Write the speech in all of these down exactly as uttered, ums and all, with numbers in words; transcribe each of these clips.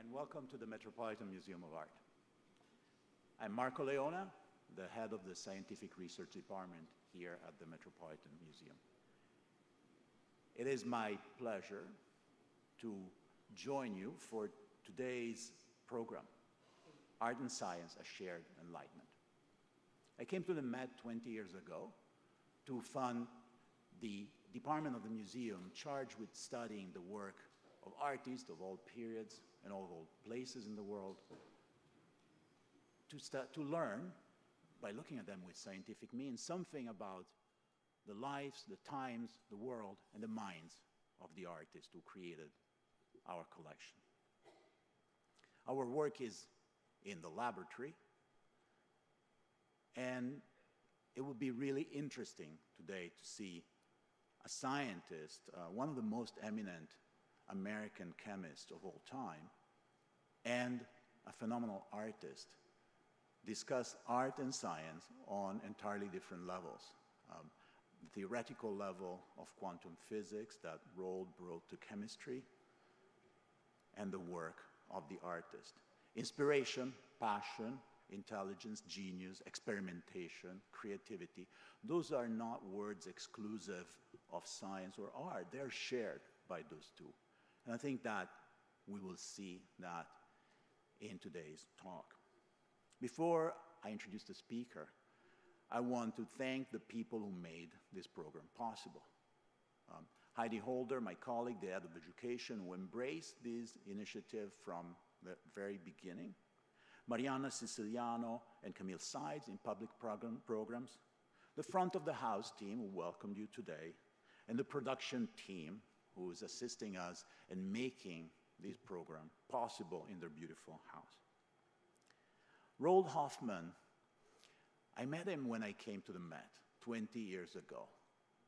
and welcome to the Metropolitan Museum of Art. I'm Marco Leona, the head of the Scientific Research Department here at the Metropolitan Museum. It is my pleasure to join you for today's program, Art and Science, a Shared Enlightenment. I came to the Met twenty years ago to fund the department of the museum charged with studying the work of artists of all periods and of all places in the world, to, start, to learn, by looking at them with scientific means, something about the lives, the times, the world, and the minds of the artists who created our collection. Our work is in the laboratory, and it would be really interesting today to see a scientist, uh, one of the most eminent American chemists of all time, and a phenomenal artist, discuss art and science on entirely different levels. Um, the theoretical level of quantum physics that Roald brought to chemistry, and the work of the artist. Inspiration, passion, intelligence, genius, experimentation, creativity. Those are not words exclusive of science or art. They're shared by those two. And I think that we will see that in today's talk. Before I introduce the speaker, I want to thank the people who made this program possible. Um, Heidi Holder, my colleague, the head of education, who embraced this initiative from the very beginning. Mariana Siciliano and Camille Sides in public program programs. The front of the house team who welcomed you today, and the production team who is assisting us in making this program possible in their beautiful house. Roald Hoffmann, I met him when I came to the Met twenty years ago,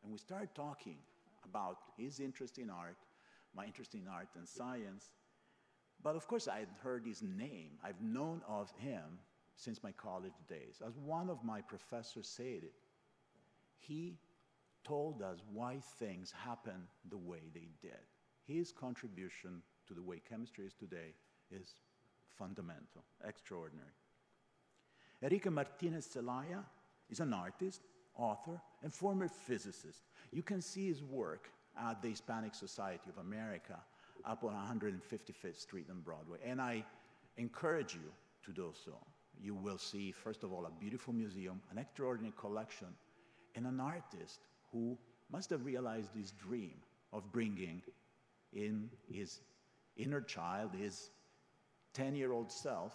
and we started talking about his interest in art, my interest in art and science. But of course, I had heard his name. I've known of him since my college days. As one of my professors said it, he told us why things happen the way they did. His contribution to the way chemistry is today is fundamental, extraordinary. Enrique Martínez Celaya is an artist, author, and former physicist. You can see his work at the Hispanic Society of America up on one hundred fifty-fifth Street and Broadway, and I encourage you to do so. You will see, first of all, a beautiful museum, an extraordinary collection, and an artist who must have realized his dream of bringing in his inner child, his ten-year-old self,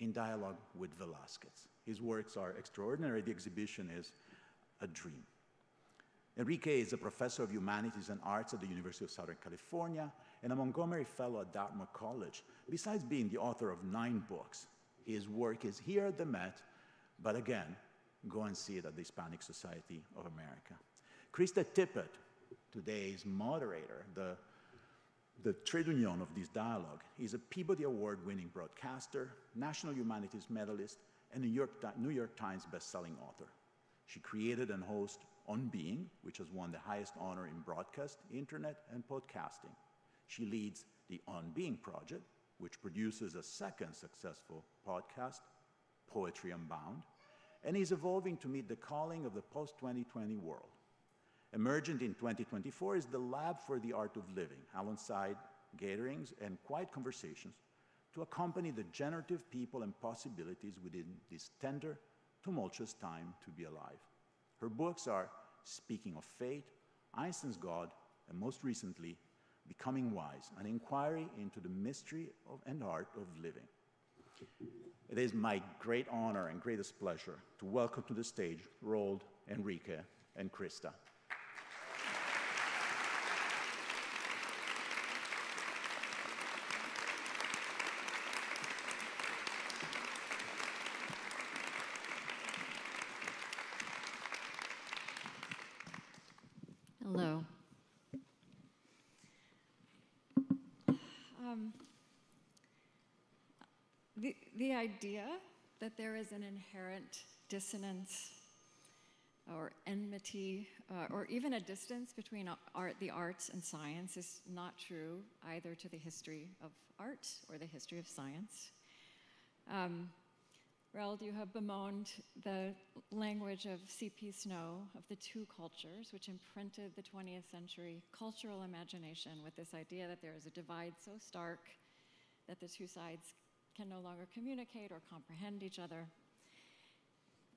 in dialogue with Velasquez. His works are extraordinary. The exhibition is a dream. Enrique is a professor of humanities and arts at the University of Southern California and a Montgomery Fellow at Dartmouth College. Besides being the author of nine books, his work is here at the Met, but again, go and see it at the Hispanic Society of America. Krista Tippett, today's moderator, the, the trade union of this dialogue, is a Peabody Award-winning broadcaster, National Humanities Medalist, and New York, New York Times bestselling author. She created and hosted On Being, which has won the highest honor in broadcast, internet, and podcasting. She leads the On Being project, which produces a second successful podcast, Poetry Unbound, and is evolving to meet the calling of the post twenty twenty world. Emergent in twenty twenty-four is the Lab for the Art of Living, alongside gatherings and quiet conversations to accompany the generative people and possibilities within this tender, tumultuous time to be alive. Her books are Speaking of Fate, Einstein's God, and most recently, Becoming Wise, an inquiry into the mystery of, and art of living. It is my great honor and greatest pleasure to welcome to the stage Roald, Enrique, and Krista. Hello. Um, the, the idea that there is an inherent dissonance or enmity, uh, or even a distance between art, the arts and science is not true either to the history of art or the history of science. Um, Roald, you have bemoaned the language of C P Snow, of the two cultures, which imprinted the twentieth century cultural imagination with this idea that there is a divide so stark that the two sides can no longer communicate or comprehend each other.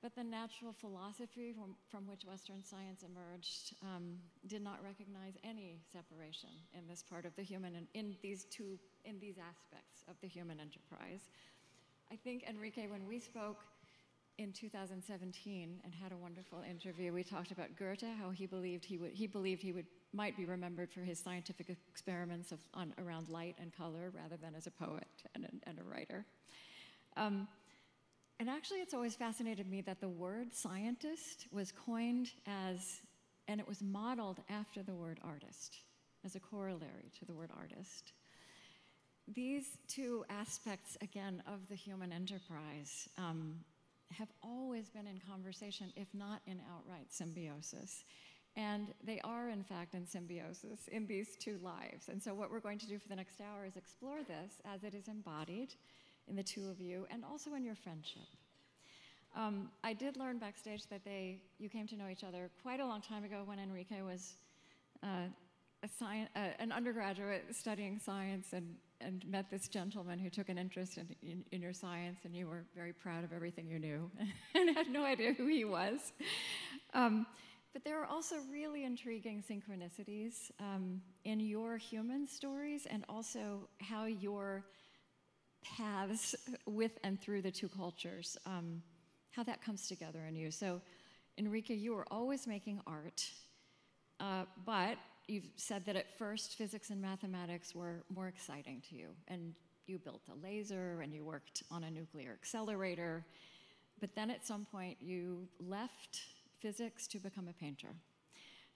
But the natural philosophy from, from which Western science emerged um, did not recognize any separation in this part of the human, in, in these two, in these aspects of the human enterprise. I think, Enrique, when we spoke in two thousand seventeen and had a wonderful interview, we talked about Goethe, how he believed he would, he believed he would, might be remembered for his scientific experiments of, on, around light and color, rather than as a poet and, and a writer. Um, And actually, it's always fascinated me that the word scientist was coined as, and it was modeled after the word artist, as a corollary to the word artist. These two aspects, again, of the human enterprise um, have always been in conversation, if not in outright symbiosis. And they are, in fact, in symbiosis in these two lives. And so what we're going to do for the next hour is explore this as it is embodied in the two of you, and also in your friendship. Um, I did learn backstage that they, you came to know each other quite a long time ago when Enrique was uh, a sci uh, an undergraduate studying science and, and met this gentleman who took an interest in, in, in your science, and you were very proud of everything you knew and had no idea who he was. Um, But there are also really intriguing synchronicities um, in your human stories and also how your paths with and through the two cultures, um, how that comes together in you. So, Enrique, you were always making art, uh, but you've said that at first physics and mathematics were more exciting to you, and you built a laser and you worked on a nuclear accelerator, but then at some point you left physics to become a painter.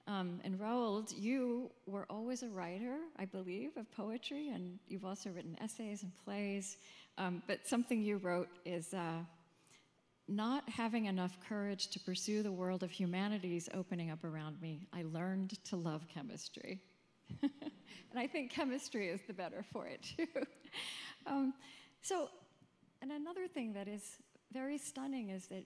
Um, and Roald, you were always a writer, I believe, of poetry, and you've also written essays and plays, um, but something you wrote is uh, not having enough courage to pursue the world of humanities opening up around me, I learned to love chemistry. And I think chemistry is the better for it, too. um, so, and another thing that is very stunning is that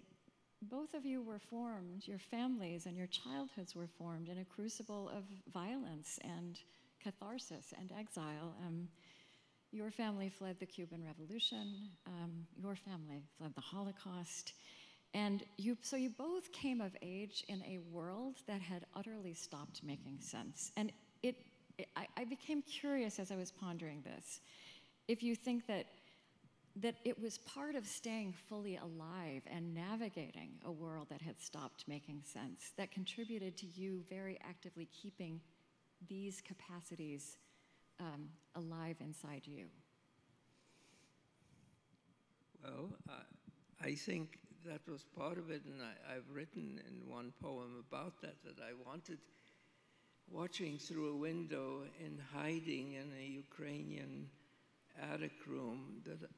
both of you were formed, your families and your childhoods were formed in a crucible of violence and catharsis and exile. Um, your family fled the Cuban Revolution, um, your family fled the Holocaust, and you, so you both came of age in a world that had utterly stopped making sense. And it, it I, I became curious as I was pondering this, if you think that that it was part of staying fully alive and navigating a world that had stopped making sense, that contributed to you very actively keeping these capacities um, alive inside you. Well, uh, I think that was part of it, and I, I've written in one poem about that, that I wanted watching through a window and hiding in a Ukrainian attic room that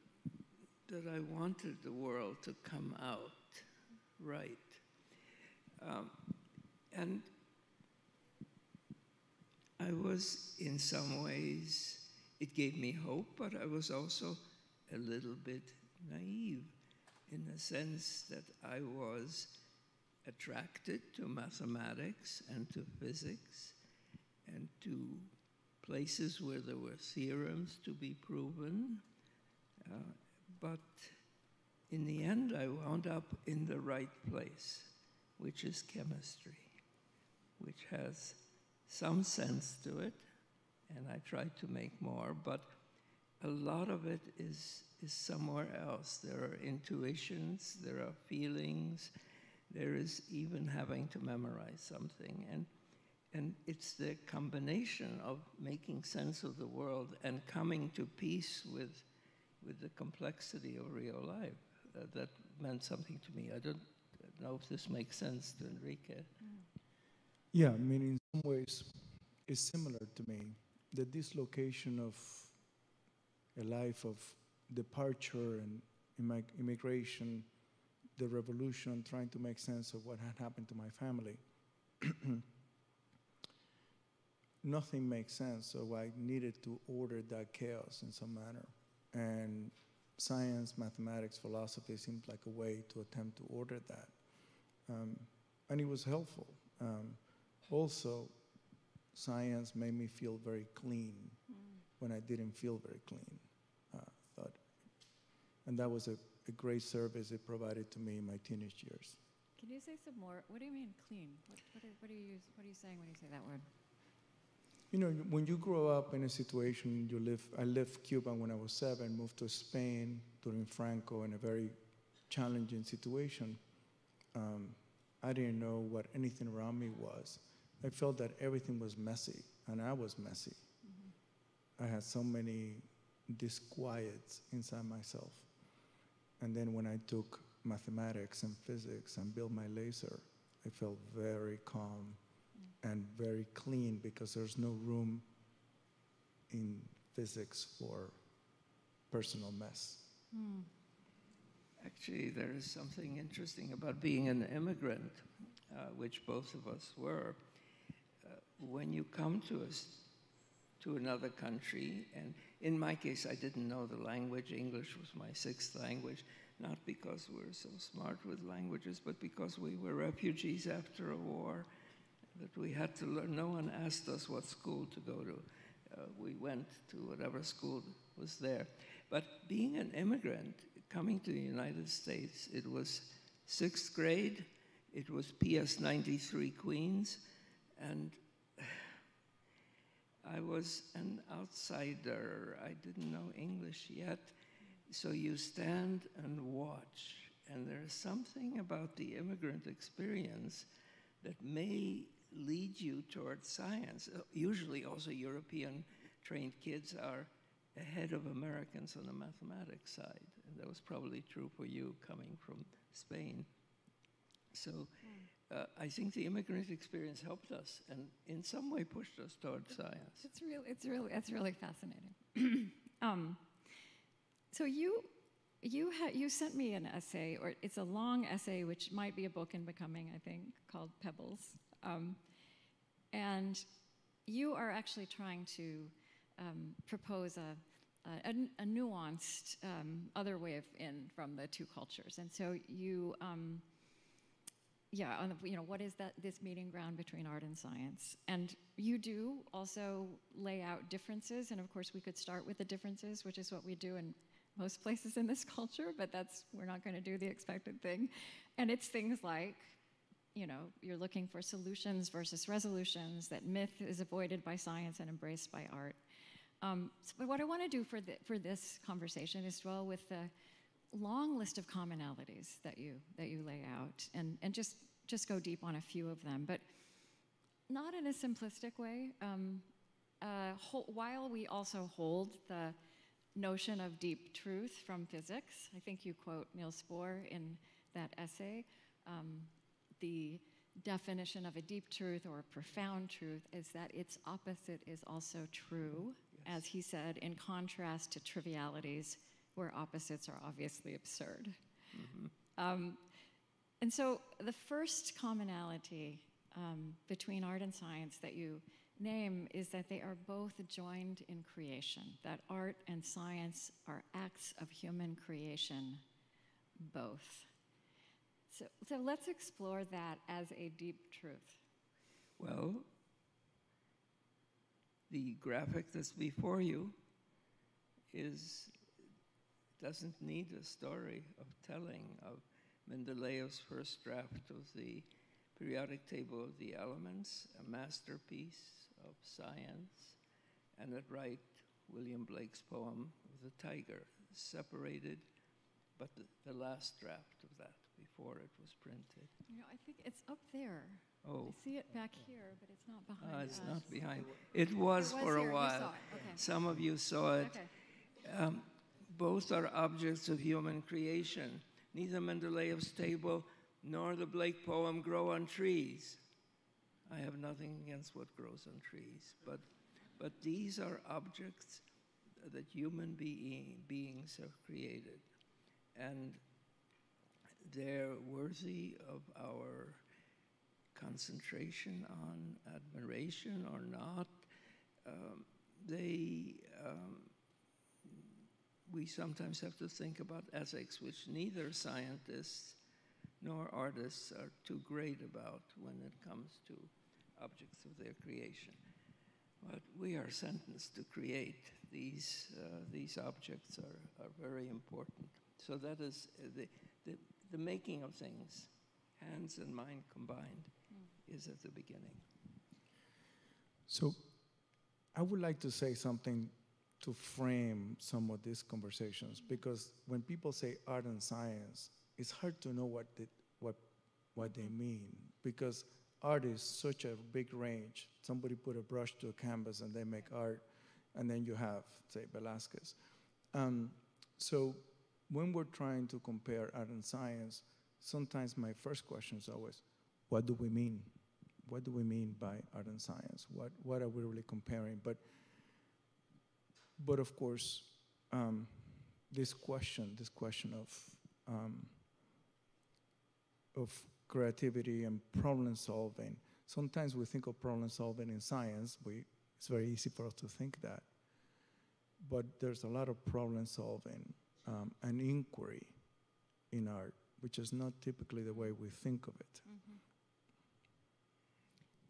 that I wanted the world to come out right. Um, and I was, in some ways, it gave me hope, but I was also a little bit naive in the sense that I was attracted to mathematics and to physics and to places where there were theorems to be proven. Uh, But in the end, I wound up in the right place, which is chemistry, which has some sense to it, and I tried to make more, but a lot of it is, is somewhere else. There are intuitions, there are feelings, there is even having to memorize something, and, and it's the combination of making sense of the world and coming to peace with with the complexity of real life. Uh, that meant something to me. I don't know if this makes sense to Enrique. Yeah, I mean, in some ways, it's similar to me. The dislocation of a life of departure and immigration, the revolution, trying to make sense of what had happened to my family. Nothing makes sense, so I needed to order that chaos in some manner. And science, mathematics, philosophy seemed like a way to attempt to order that. Um, and it was helpful. Um, also, science made me feel very clean mm. when I didn't feel very clean. Uh, thought. And that was a, a great service it provided to me in my teenage years. Can you say some more? What do you mean clean? What, what, are, what, are, you, what are you saying when you say that word? You know, when you grow up in a situation, you live, I left Cuba when I was seven, moved to Spain during Franco in a very challenging situation. Um, I didn't know what anything around me was. I felt that everything was messy, and I was messy. Mm-hmm. I had so many disquiets inside myself. And then when I took mathematics and physics and built my laser, I felt very calm and very clean, because there's no room in physics for personal mess. Mm. Actually, there is something interesting about being an immigrant, uh, which both of us were. Uh, when you come to us, to another country, and in my case, I didn't know the language. English was my sixth language, not because we're so smart with languages, but because we were refugees after a war. That we had to learn. No one asked us what school to go to. Uh, we went to whatever school was there. But being an immigrant, coming to the United States, it was sixth grade, it was P S ninety-three Queens, and I was an outsider. I didn't know English yet. So you stand and watch, and there's something about the immigrant experience that may lead you towards science. Uh, usually also European trained kids are ahead of Americans on the mathematics side. And that was probably true for you coming from Spain. So uh, I think the immigrant experience helped us and in some way pushed us towards science. It's really, it's really, it's really fascinating. um, so you, You, ha you sent me an essay, or it's a long essay, which might be a book in becoming, I think, called Pebbles. Um, and you are actually trying to um, propose a, a, a nuanced um, other way of in from the two cultures. And so you, um, yeah, on the, you know, what is that this meeting ground between art and science? And you do also lay out differences, and of course we could start with the differences, which is what we do in most places in this culture, but that's, we're not going to do the expected thing. And it's things like, you know, you're looking for solutions versus resolutions, that myth is avoided by science and embraced by art. Um, so, but what I want to do for, the, for this conversation is dwell with the long list of commonalities that you, that you lay out, and, and just, just go deep on a few of them, but not in a simplistic way, um, uh, whole, while we also hold the notion of deep truth from physics. I think you quote Niels Bohr in that essay. Um, the definition of a deep truth or a profound truth is that its opposite is also true, yes. As he said, in contrast to trivialities where opposites are obviously absurd. Mm-hmm. um, and so the first commonality um, between art and science that you name is that they are both joined in creation, that art and science are acts of human creation, both. So, so let's explore that as a deep truth. Well, the graphic that's before you is, doesn't need a story of telling of Mendeleev's first draft of the periodic table of the elements, a masterpiece of science, and at right, William Blake's poem, The Tiger, separated, but the, the last draft of that before it was printed. You know, I think it's up there. Oh. I see it back here, but it's not behind uh, it's us. It's not behind. It was, it was for here. a while. Okay. Some of you saw it. Okay. Um, both are objects of human creation. Neither Mendeleev's table nor the Blake poem grow on trees. I have nothing against what grows on trees, but, but these are objects that human being, beings have created. And they're worthy of our concentration on admiration or not. Um, they, um, we sometimes have to think about ethics, which neither scientists nor artists are too great about when it comes to objects of their creation. But we are sentenced to create. These, uh, these objects are, are very important. So that is the, the, the making of things, hands and mind combined, mm. is at the beginning. So I would like to say something to frame some of these conversations, because when people say art and science, it's hard to know what, the, what, what they mean, because art is such a big range. Somebody put a brush to a canvas and they make art, and then you have, say, Velasquez. Um, so when we're trying to compare art and science, sometimes my first question is always, what do we mean? What do we mean by art and science? What, what are we really comparing? But, but of course, um, this question, this question of, um, of creativity and problem solving. Sometimes we think of problem solving in science. We, it's very easy for us to think that. But there's a lot of problem solving um, and inquiry in art, which is not typically the way we think of it.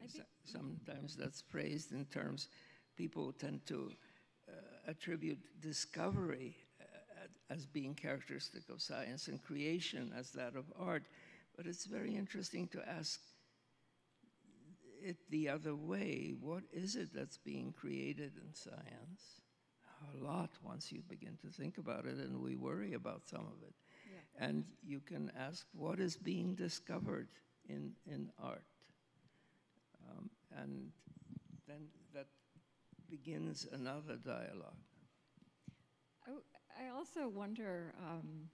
Mm-hmm. I think sometimes that's phrased in terms, people tend to uh, attribute discovery as being characteristic of science and creation as that of art. But it's very interesting to ask it the other way. What is it that's being created in science? A lot, once you begin to think about it, and we worry about some of it. Yeah. And you can ask, what is being discovered in, in art? Um, and then that begins another dialogue. I, I also wonder, um,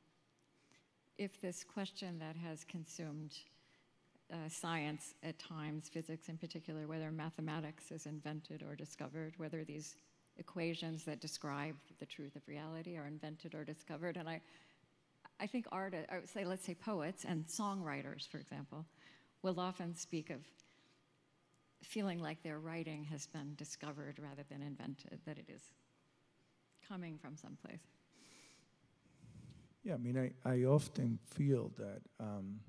if this question that has consumed uh, science at times, physics in particular, whether mathematics is invented or discovered, whether these equations that describe the truth of reality are invented or discovered. And I, I think art, I would say, let's say poets and songwriters, for example, will often speak of feeling like their writing has been discovered rather than invented, that it is coming from someplace. Yeah, I mean, I, I often feel that um,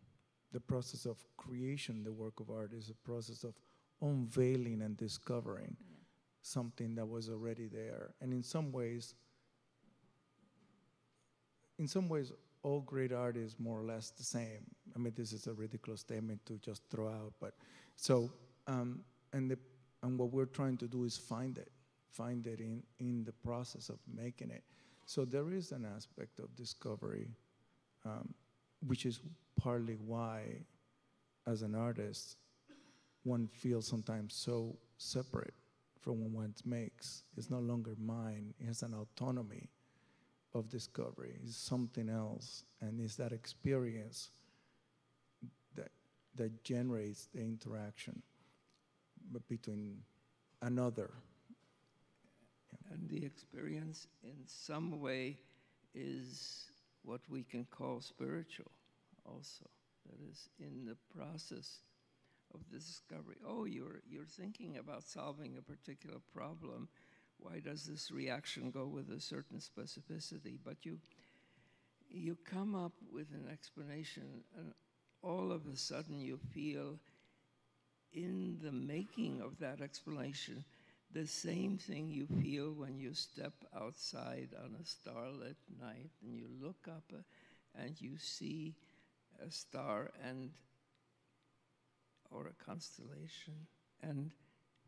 the process of creation, the work of art, is a process of unveiling and discovering yeah. something that was already there. And in some ways, in some ways, all great art is more or less the same. I mean, this is a ridiculous statement to just throw out, but so, um, and, the, and what we're trying to do is find it, find it in, in the process of making it. So there is an aspect of discovery, um, which is partly why, as an artist, one feels sometimes so separate from what one makes. It's no longer mine. It has an autonomy of discovery. It's something else, and it's that experience that, that generates the interaction between another. And the experience, in some way, is what we can call spiritual also. That is, in the process of the discovery. Oh, you're, you're thinking about solving a particular problem. Why does this reaction go with a certain specificity? But you, you come up with an explanation, and all of a sudden you feel, in the making of that explanation, the same thing you feel when you step outside on a starlit night and you look up and you see a star and or a constellation, and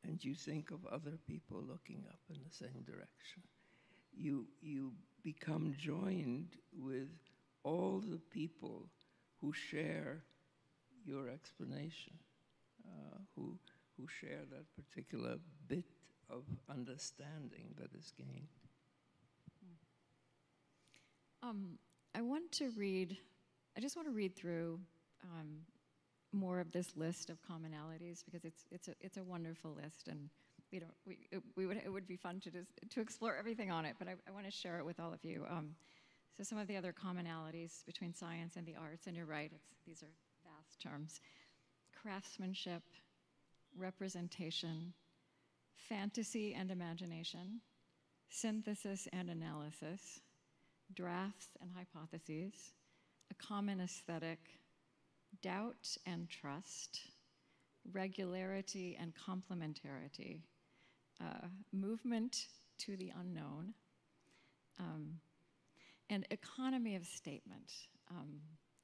and you think of other people looking up in the same direction. You, you become joined with all the people who share your explanation, uh, who, who share that particular bit of understanding that is gained. Um, I want to read, I just want to read through um, more of this list of commonalities, because it's, it's, a, it's a wonderful list, and we don't, we, it, we would, it would be fun to, just, to explore everything on it, but I, I want to share it with all of you. Um, So some of the other commonalities between science and the arts, and you're right, it's, these are vast terms. Craftsmanship, representation, fantasy and imagination, synthesis and analysis, drafts and hypotheses, a common aesthetic, doubt and trust, regularity and complementarity, uh, movement to the unknown, um, and economy of statement. Um,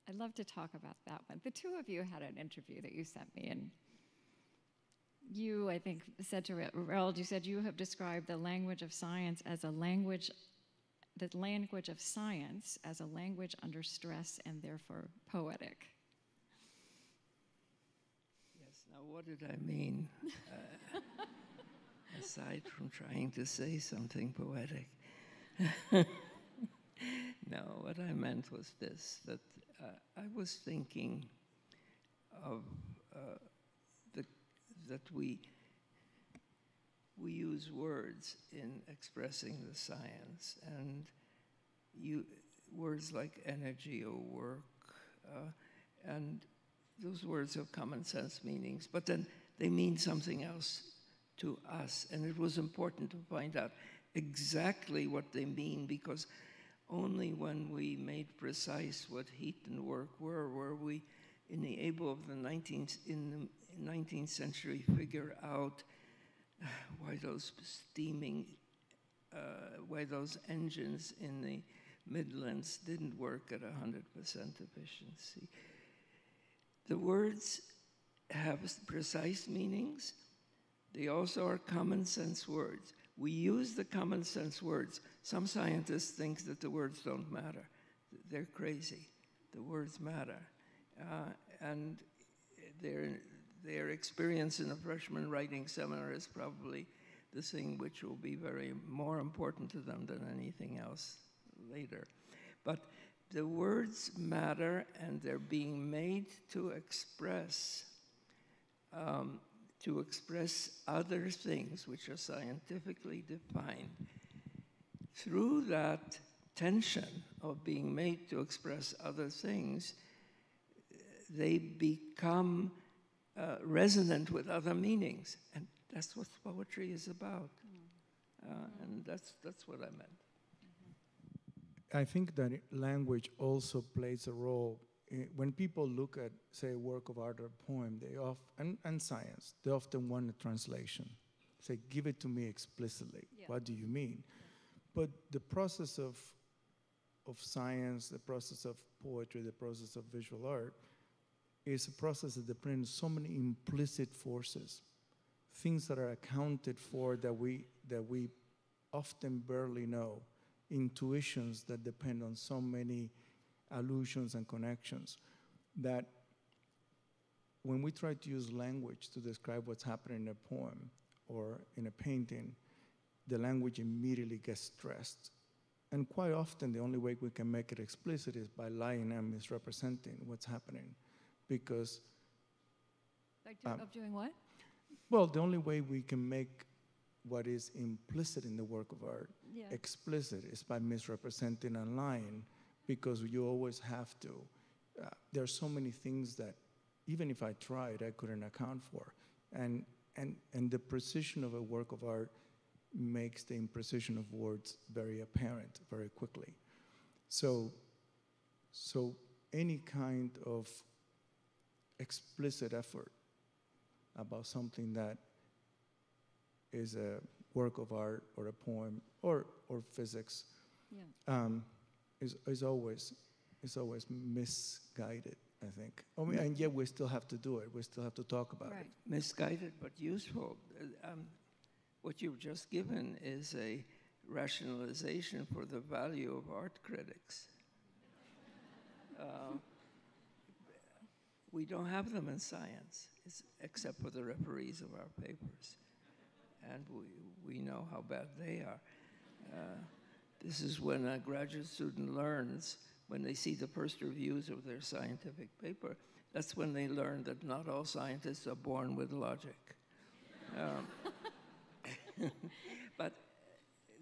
I'd love to talk about that one. The two of you had an interview that you sent me, and you, I think, said to Roald, you said you have described the language of science as a language, the language of science as a language under stress and therefore poetic. Yes, now what did I mean? Uh, aside from trying to say something poetic. No, what I meant was this, that uh, I was thinking of uh, the, that we, we use words in expressing the science, and you, words like energy or work, uh, and those words have common sense meanings, but then they mean something else to us, and it was important to find out exactly what they mean, because only when we made precise what heat and work were, were we, in the able of the nineteenth, in the nineteenth century, figure out why those steaming, uh, why those engines in the Midlands didn't work at one hundred percent efficiency. The words have precise meanings. They also are common sense words. We use the common sense words. Some scientists think that the words don't matter. They're crazy. The words matter. Uh, and their, their experience in a freshman writing seminar is probably the thing which will be very more important to them than anything else later. But the words matter, and they're being made to express um, to express other things which are scientifically defined. Through that tension of being made to express other things, they become uh, resonant with other meanings. And that's what poetry is about. Uh, and that's, that's what I meant. I think that language also plays a role. When people look at, say, a work of art or a poem, they often, and, and science, they often want a translation. Say, give it to me explicitly. Yeah. What do you mean? But the process of, of science, the process of poetry, the process of visual art, is a process that depends on so many implicit forces, things that are accounted for that we, that we often barely know, intuitions that depend on so many allusions and connections, that when we try to use language to describe what's happening in a poem or in a painting, the language immediately gets stressed. And quite often, the only way we can make it explicit is by lying and misrepresenting what's happening. Because... Like do, um, of doing what? Well, the only way we can make what is implicit in the work of art yeah. explicit is by misrepresenting and lying, because you always have to. Uh, there are so many things that, even if I tried, I couldn't account for. And, and, and the precision of a work of art makes the imprecision of words very apparent very quickly. So, so any kind of explicit effort about something that is a work of art or a poem or, or physics, yeah. um, Is, is always is always misguided, I think. I mean, and yet we still have to do it. We still have to talk about right. it. Misguided, but useful. Um, what you've just given is a rationalization for the value of art critics. Uh, we don't have them in science, it's, except for the referees of our papers. And we, we know how bad they are. Uh, This is when a graduate student learns, when they see the first reviews of their scientific paper, that's when they learn that not all scientists are born with logic. Um, but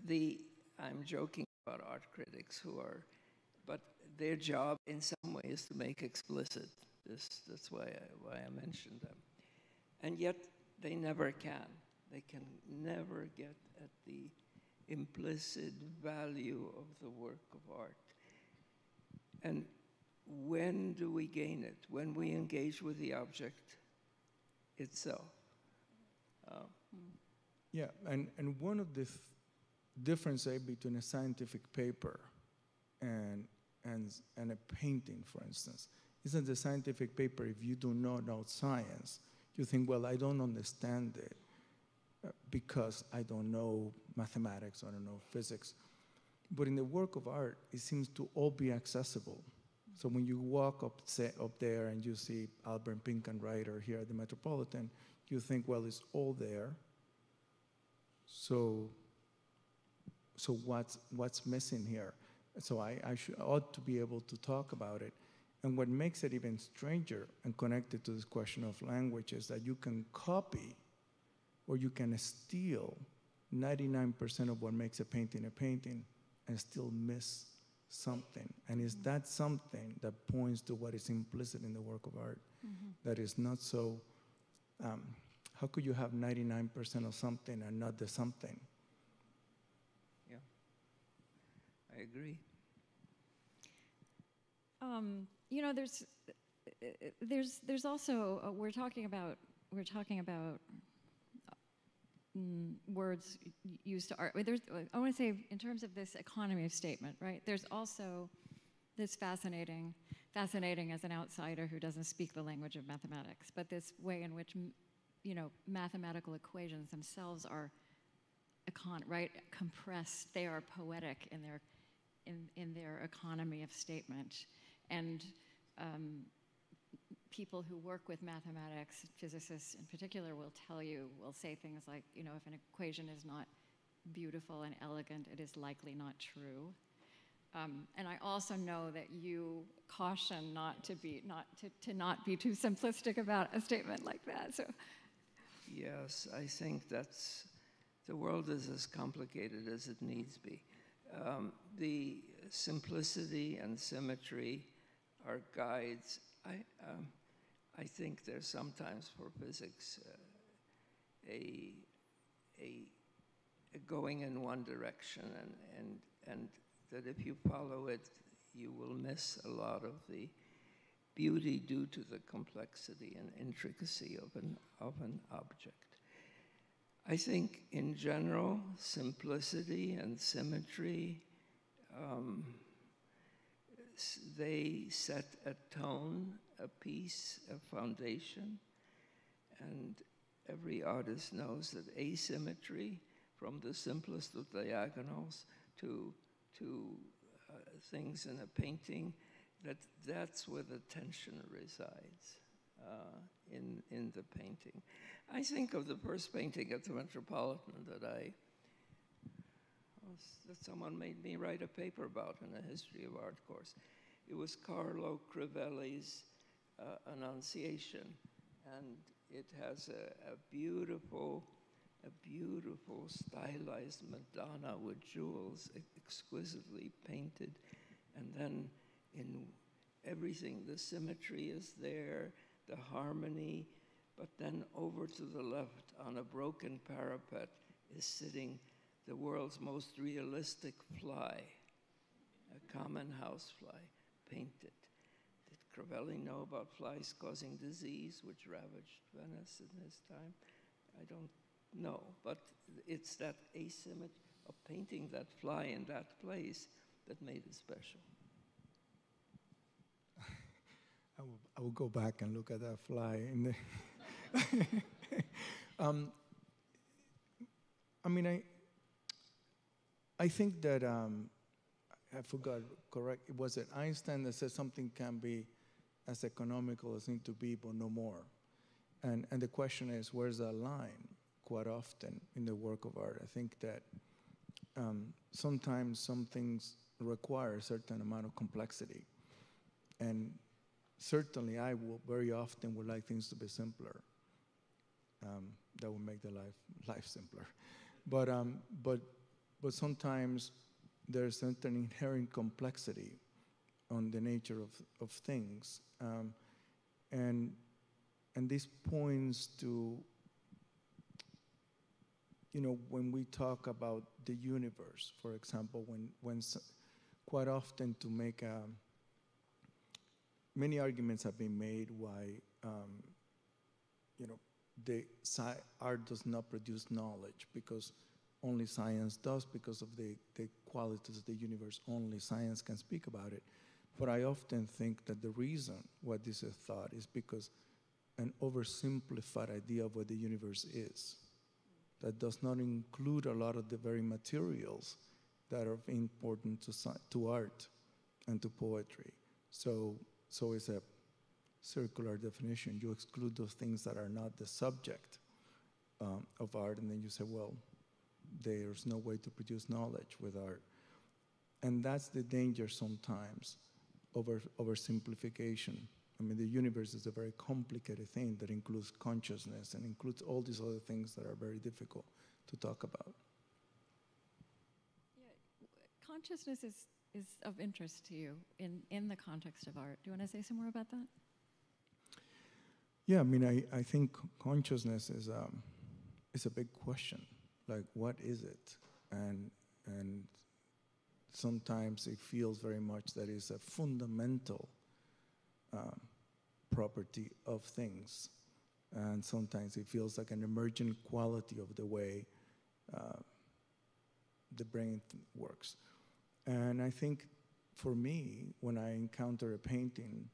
the, I'm joking about art critics who are but their job in some way is to make explicit this. That's why I, why I mentioned them. And yet they never can. They can never get at the implicit value of the work of art. And when do we gain it? When we engage with the object itself. Uh, yeah, and, and one of the differences between a scientific paper and, and, and a painting, for instance, is that the scientific paper, if you do not know science, you think, well, I don't understand it because I don't know mathematics, I don't know physics. But in the work of art, it seems to all be accessible. So when you walk up, say, up there and you see Albert Pink and Ryder here at the Metropolitan, you think, well, it's all there. So, so what's, what's missing here? So I, I should, ought to be able to talk about it. And what makes it even stranger and connected to this question of language is that you can copy or you can steal ninety-nine percent of what makes a painting a painting and still miss something. And it's that something that points to what is implicit in the work of art, mm-hmm. that is not so, um, how could you have ninety-nine percent of something and not the something? Yeah, I agree. Um, you know, there's, there's, there's also, uh, we're talking about, we're talking about, Mm, words used to art. There's, I want to say, in terms of this economy of statement, right? There's also this fascinating, fascinating as an outsider who doesn't speak the language of mathematics, but this way in which, you know, mathematical equations themselves are, econ right? Compressed. They are poetic in their, in in their economy of statement, and. Um, People who work with mathematics, physicists in particular, will tell you, will say things like, you know, if an equation is not beautiful and elegant, it is likely not true. Um, and I also know that you caution not to be, not to, to not be too simplistic about a statement like that. So, yes, I think that's, the world is as complicated as it needs be. Um, the simplicity and symmetry are guides. I, um, I think there's sometimes for physics uh, a, a, a going in one direction, and, and, and that if you follow it, you will miss a lot of the beauty due to the complexity and intricacy of an, of an object. I think in general, simplicity and symmetry, um, they set a tone, a piece, a foundation, and every artist knows that asymmetry, from the simplest of diagonals to, to uh, things in a painting, that that's where the tension resides uh, in, in the painting. I think of the first painting at the Metropolitan that I that someone made me write a paper about in a history of art course. It was Carlo Crivelli's uh, Annunciation, and it has a, a beautiful, a beautiful stylized Madonna with jewels, exquisitely painted, and then in everything, the symmetry is there, the harmony, but then over to the left on a broken parapet is sitting the world's most realistic fly, a common house fly, painted. Did Crivelli know about flies causing disease, which ravaged Venice in his time? I don't know, but it's that asymmetry of painting that fly in that place that made it special. I, will, I will go back and look at that fly in the um, I mean, I, I think that, um, I forgot, correct, was it Einstein that said something can be as economical as need to be, but no more? And, and the question is, where's that line quite often in the work of art? I think that um, sometimes some things require a certain amount of complexity. And certainly I will very often would like things to be simpler. Um, that would make the life, life simpler. But, um, but But sometimes there's an inherent complexity on the nature of, of things. Um, and, and this points to, you know, when we talk about the universe, for example, when, when so, quite often to make a, many arguments have been made why, um, you know, the sci- art does not produce knowledge, because only science does, because of the, the qualities of the universe, only science can speak about it. But I often think that the reason why this is thought is because an oversimplified idea of what the universe is that does not include a lot of the very materials that are important to, sci to art and to poetry. So, so it's a circular definition. You exclude those things that are not the subject um, of art, and then you say, well, there's no way to produce knowledge with art. And that's the danger sometimes, over oversimplification. I mean, the universe is a very complicated thing that includes consciousness and includes all these other things that are very difficult to talk about. Yeah, consciousness is, is of interest to you in, in the context of art. Do you want to say some more about that? Yeah, I mean, I, I think consciousness is, um, is a big question. Like, what is it? And, and sometimes it feels very much that it's a fundamental um, property of things. And sometimes it feels like an emergent quality of the way uh, the brain th works. And I think for me, when I encounter a painting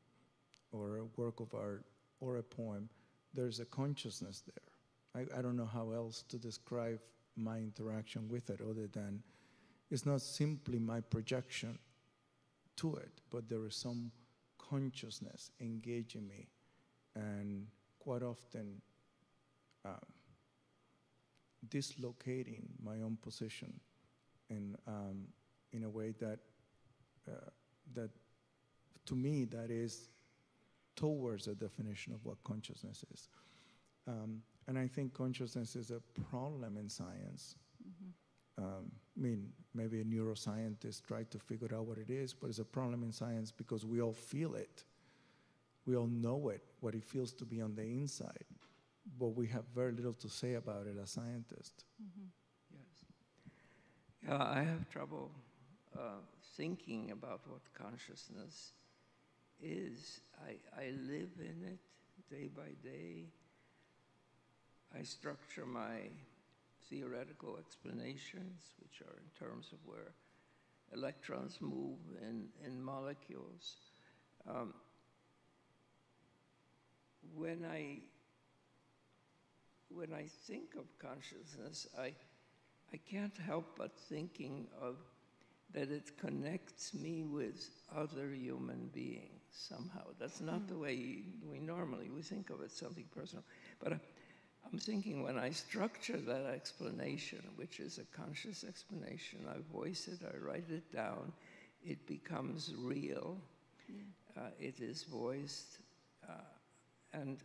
or a work of art or a poem, there's a consciousness there. I, I don't know how else to describe my interaction with it, other than it's not simply my projection to it, but there is some consciousness engaging me, and quite often um, dislocating my own position in, um, in a way that, uh, that to me, that is towards a definition of what consciousness is. Um, And I think consciousness is a problem in science. Mm-hmm. um, I mean, maybe a neuroscientist tried to figure out what it is, but it's a problem in science because we all feel it. We all know it, what it feels to be on the inside. But we have very little to say about it as scientists. Mm-hmm. Yes. Yeah, I have trouble uh, thinking about what consciousness is. I, I live in it day by day. I structure my theoretical explanations, which are in terms of where electrons move in, in molecules. Um, when, I, when I think of consciousness, I, I can't help but thinking of that it connects me with other human beings somehow. That's not mm. the way we normally, we think of it, something personal. But. I, I'm thinking when I structure that explanation, which is a conscious explanation, I voice it, I write it down, it becomes real, yeah. uh, it is voiced, uh, and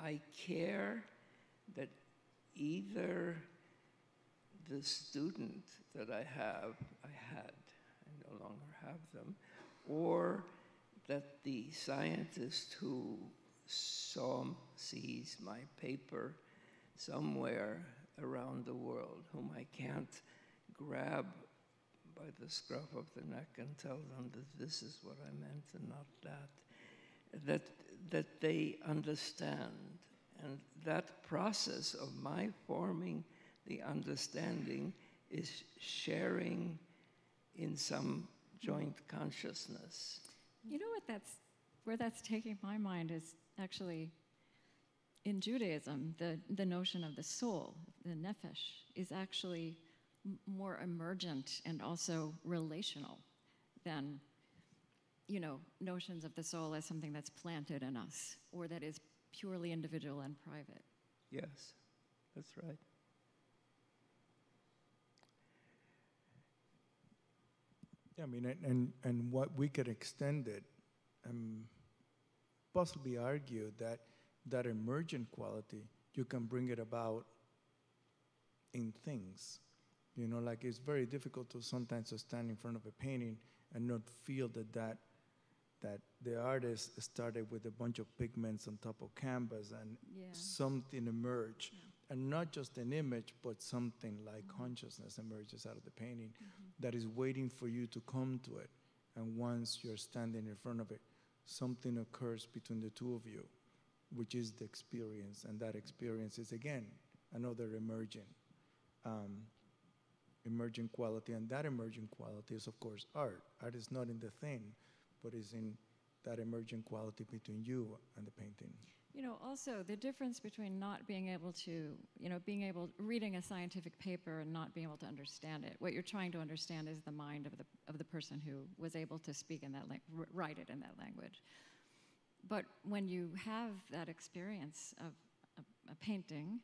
I care that either the student that I have, I had, I no longer have them, or that the scientist who saw, sees my paper somewhere around the world, whom I can't grab by the scruff of the neck and tell them that this is what I meant and not that, that, that they understand. And that process of my forming the understanding is sharing in some joint consciousness. You know what that's, where that's taking my mind is actually in Judaism, the, the notion of the soul, the nefesh, is actually m more emergent and also relational than, you know, notions of the soul as something that's planted in us or that is purely individual and private. Yes, that's right. Yeah, I mean, and, and, and what we could extend it, um, possibly argue that that emergent quality, you can bring it about in things. You know, like it's very difficult to sometimes to stand in front of a painting and not feel that that, that the artist started with a bunch of pigments on top of canvas and yeah. something emerged. Yeah. And not just an image, but something like mm-hmm. consciousness emerges out of the painting mm-hmm. that is waiting for you to come to it. And once you're standing in front of it, something occurs between the two of you, which is the experience. And that experience is, again, another emerging, um, emerging quality. And that emerging quality is, of course, art. Art is not in the thing, but is in that emerging quality between you and the painting. You know, also the difference between not being able to, you know, being able, reading a scientific paper and not being able to understand it. What you're trying to understand is the mind of the, of the person who was able to speak in that, write it in that language. But when you have that experience of a, a painting,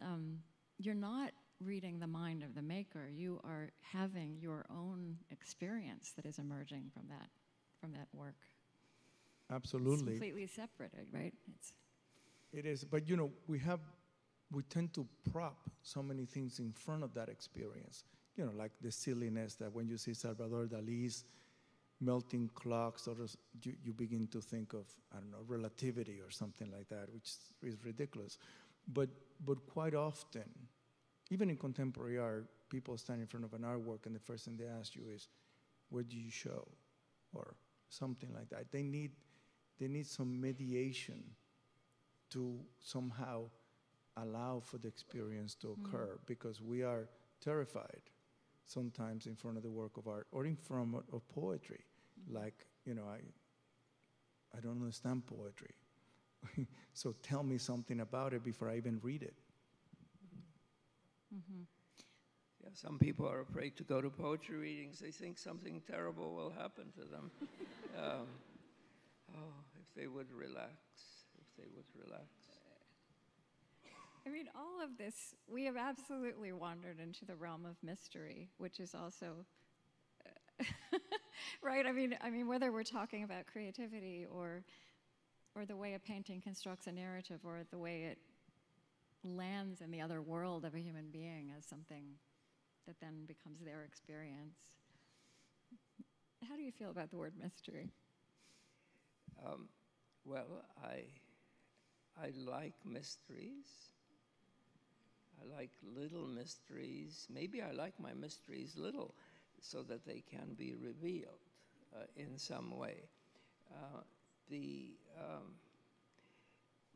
um, you're not reading the mind of the maker. You are having your own experience that is emerging from that, from that work. Absolutely. It's completely separated, right? It's it is, but you know, we have, we tend to prop so many things in front of that experience. You know, like the silliness that when you see Salvador Dalí's melting clocks, or you, you begin to think of, I don't know, relativity or something like that, which is ridiculous. But, but quite often, even in contemporary art, people stand in front of an artwork and the first thing they ask you is, what do you show? Or something like that. They need They need some mediation to somehow allow for the experience to occur mm. because we are terrified sometimes in front of the work of art or in front of poetry. Mm. Like, you know, I, I don't understand poetry. So tell me something about it before I even read it. Mm-hmm. Yeah, some people are afraid to go to poetry readings. They think something terrible will happen to them. um, Oh, if they would relax, if they would relax. I mean, all of this, we have absolutely wandered into the realm of mystery, which is also, uh, right? I mean, I mean, whether we're talking about creativity or, or the way a painting constructs a narrative or the way it lands in the other world of a human being as something that then becomes their experience. How do you feel about the word mystery? Um, well, I, I like mysteries. I like little mysteries. Maybe I like my mysteries little so that they can be revealed uh, in some way. Uh, the, um,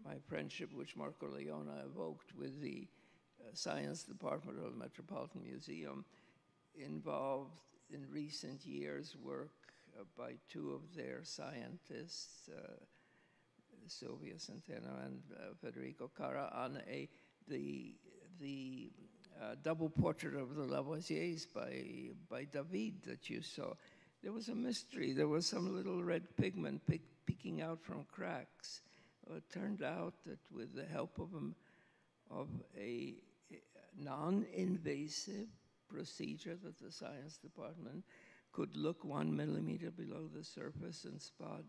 my friendship, which Marco Leona evoked with the uh, science department of the Metropolitan Museum, involved in recent years work by two of their scientists, uh, Silvia Centeno and uh, Federico Cara, on a, the, the uh, double portrait of the Lavoisiers by, by David that you saw. There was a mystery. There was some little red pigment pe peeking out from cracks. Well, it turned out that with the help of a, of a non-invasive procedure that the science department could look one millimeter below the surface and spot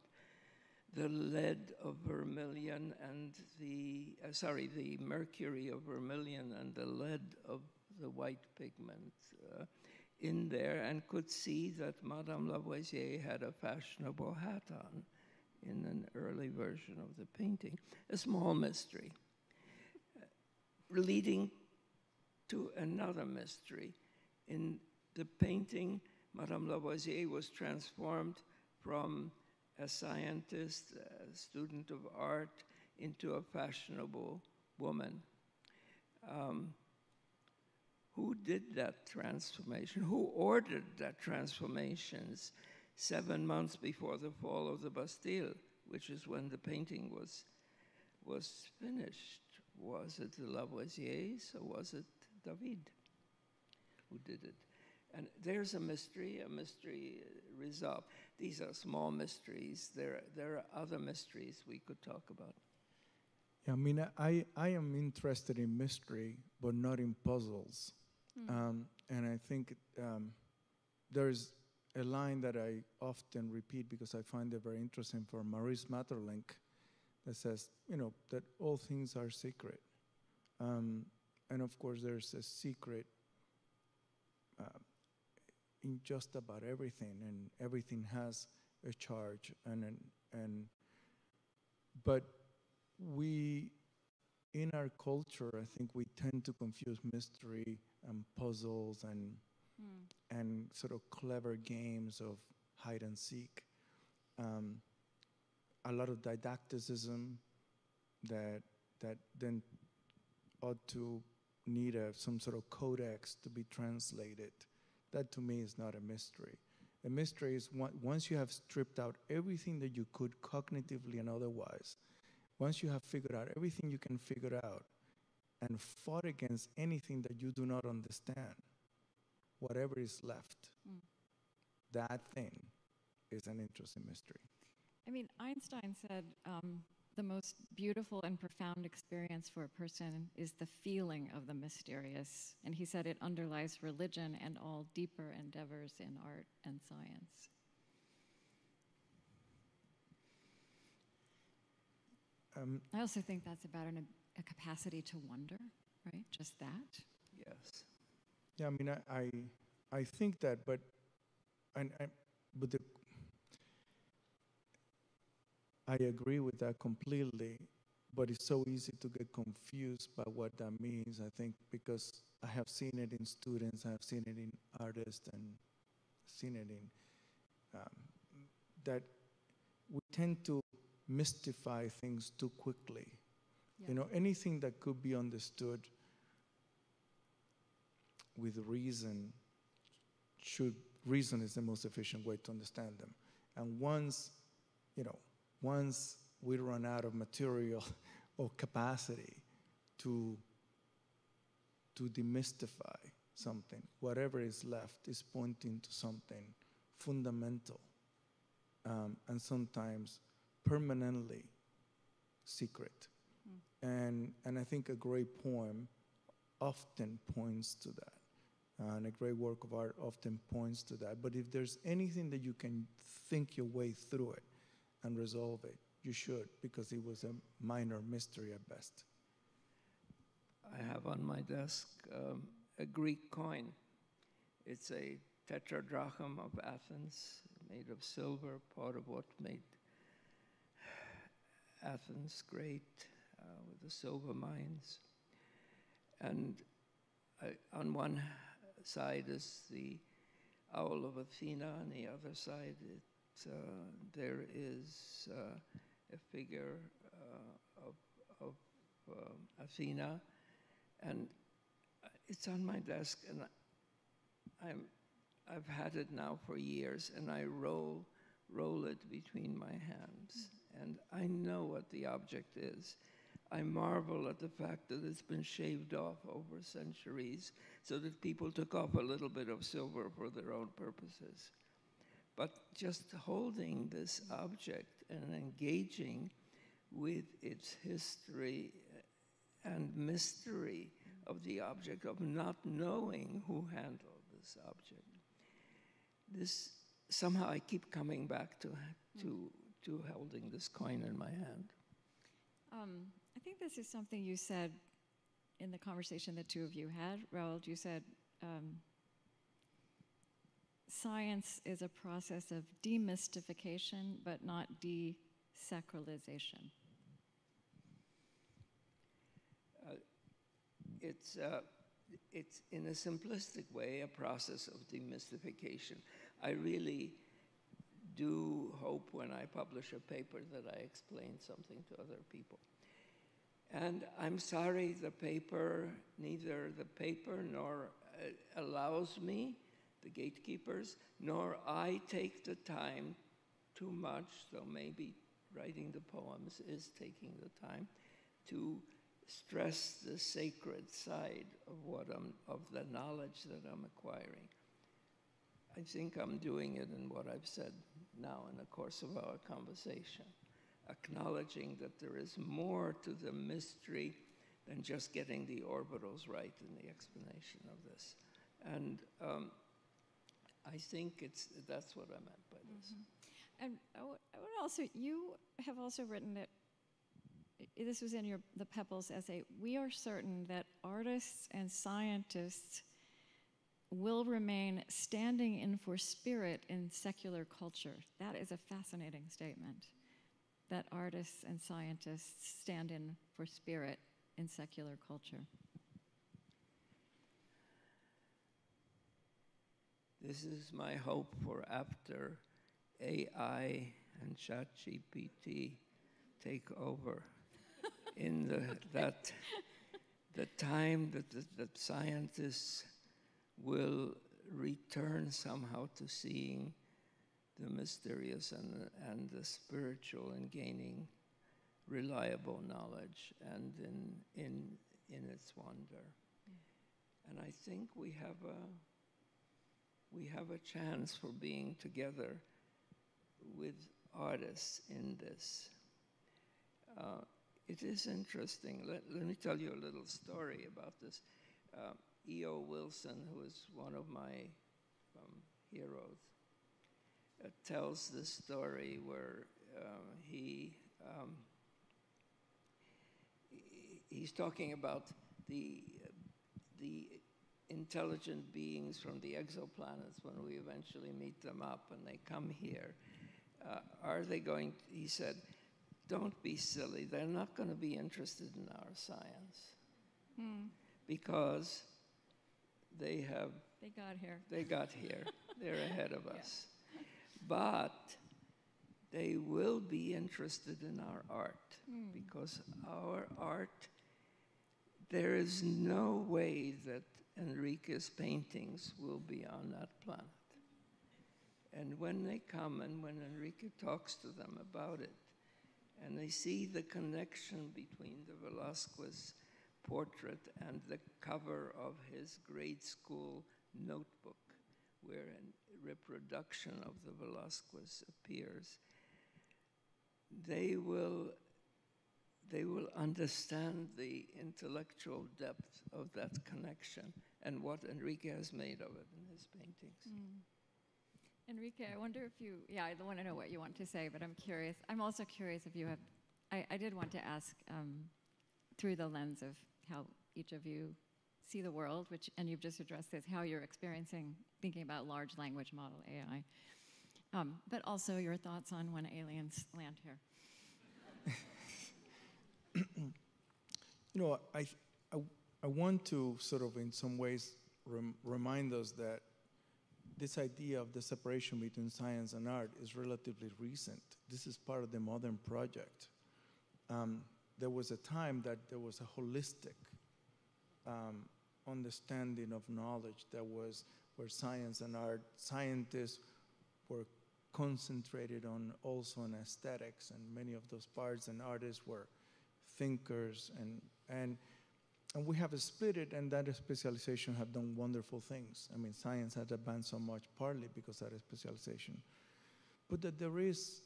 the lead of vermilion and the, uh, sorry, the mercury of vermilion and the lead of the white pigment uh, in there, and could see that Madame Lavoisier had a fashionable hat on in an early version of the painting. A small mystery, uh, leading to another mystery. In the painting, Madame Lavoisier was transformed from a scientist, a student of art, into a fashionable woman. Um, who did that transformation? Who ordered that transformations seven months before the fall of the Bastille, which is when the painting was, was finished? Was it the Lavoisiers or was it David who did it? And there's a mystery, a mystery resolved. These are small mysteries. There, there are other mysteries we could talk about. Yeah, I mean, I, I am interested in mystery, but not in puzzles. Mm. Um, and I think um, there's a line that I often repeat because I find it very interesting from Maurice Matterlink that says, you know, that all things are secret. Um, and of course, there's a secret. Uh, in just about everything, and everything has a charge. And, and, and but we, in our culture, I think we tend to confuse mystery and puzzles and mm. and sort of clever games of hide and seek. Um, a lot of didacticism that that then ought to need a, some sort of codex to be translated. That to me is not a mystery. A mystery is one, once you have stripped out everything that you could cognitively and otherwise, once you have figured out everything you can figure out and fought against anything that you do not understand, whatever is left, mm. that thing is an interesting mystery. I mean, Einstein said, um, the most beautiful and profound experience for a person is the feeling of the mysterious. And he said it underlies religion and all deeper endeavors in art and science. Um, I also think that's about an, a capacity to wonder, right? Just that. Yes. Yeah, I mean, I, I, I think that, but, and, and, but the, I agree with that completely, but it's so easy to get confused by what that means, I think, because I have seen it in students, I have seen it in artists, and seen it in, um, that we tend to mystify things too quickly. Yeah. You know, anything that could be understood with reason, should, reason is the most efficient way to understand them. And once, you know, Once we run out of material or capacity to, to demystify something, whatever is left is pointing to something fundamental, um, and sometimes permanently secret. Mm. And, and I think a great poem often points to that, uh, and a great work of art often points to that. But if there's anything that you can think your way through it, and resolve it, you should, because it was a minor mystery at best. I have on my desk um, a Greek coin. It's a tetradrachm of Athens, made of silver, part of what made Athens great, uh, with the silver mines. And uh, on one side is the owl of Athena, on the other side, it Uh, there is uh, a figure uh, of, of um, Athena, and it's on my desk, and I, I'm, I've had it now for years, and I roll, roll it between my hands, and I know what the object is. I marvel at the fact that it's been shaved off over centuries, so that people took off a little bit of silver for their own purposes. But just holding this object and engaging with its history and mystery of the object, of not knowing who handled this object. This, somehow I keep coming back to, to, to holding this coin in my hand. Um, I think this is something you said in the conversation the two of you had, Roald. You said, um, science is a process of demystification, but not desacralization. Uh, it's, uh, it's, in a simplistic way, a process of demystification. I really do hope when I publish a paper that I explain something to other people. And I'm sorry the paper, neither the paper nor uh, allows me, the gatekeepers, nor I take the time too much, though maybe writing the poems is taking the time, to stress the sacred side of, what I'm, of the knowledge that I'm acquiring. I think I'm doing it in what I've said now in the course of our conversation, acknowledging that there is more to the mystery than just getting the orbitals right in the explanation of this. And um, I think it's, that's what I meant by this. Mm-hmm. And I would also, you have also written that, this was in your, the Pebbles essay, we are certain that artists and scientists will remain standing in for spirit in secular culture. That is a fascinating statement, that artists and scientists stand in for spirit in secular culture. This is my hope for after A I and ChatGPT take over. In the, okay. that the time that the that scientists will return somehow to seeing the mysterious and the, and the spiritual and gaining reliable knowledge and in, in, in its wonder. Yeah. And I think we have a, we have a chance for being together with artists in this. Uh, it is interesting. Let, let me tell you a little story about this. Uh, E O Wilson, who is one of my um, heroes, uh, tells this story where um, he, um, he's talking about the, uh, the intelligent beings from the exoplanets when we eventually meet them up and they come here. Uh, are they going, to, he said, don't be silly. They're not going to be interested in our science mm. because They have. They got here. They got here. They're ahead of us. Yeah. But they will be interested in our art mm. because our art, there is no way that Enrique's paintings will be on that planet. And when they come and when Enrique talks to them about it, and they see the connection between the Velasquez portrait and the cover of his grade school notebook, where a reproduction of the Velasquez appears, they will, they will understand the intellectual depth of that connection and what Enrique has made of it in his paintings. Mm. Enrique, I wonder if you, yeah, I want to know what you want to say, but I'm curious. I'm also curious if you have, I, I did want to ask um, through the lens of how each of you see the world, which, and you've just addressed this, how you're experiencing, thinking about large language model A I, um, but also your thoughts on when aliens land here. You know, I, I, I want to sort of in some ways rem remind us that this idea of the separation between science and art is relatively recent. This is part of the modern project. Um, There was a time that there was a holistic um, understanding of knowledge that was where science and art, scientists were concentrated on also on aesthetics and many of those parts, and artists were thinkers, and, and, and we have split it, and that specialization have done wonderful things. I mean, science has advanced so much partly because of that specialization, but that there is,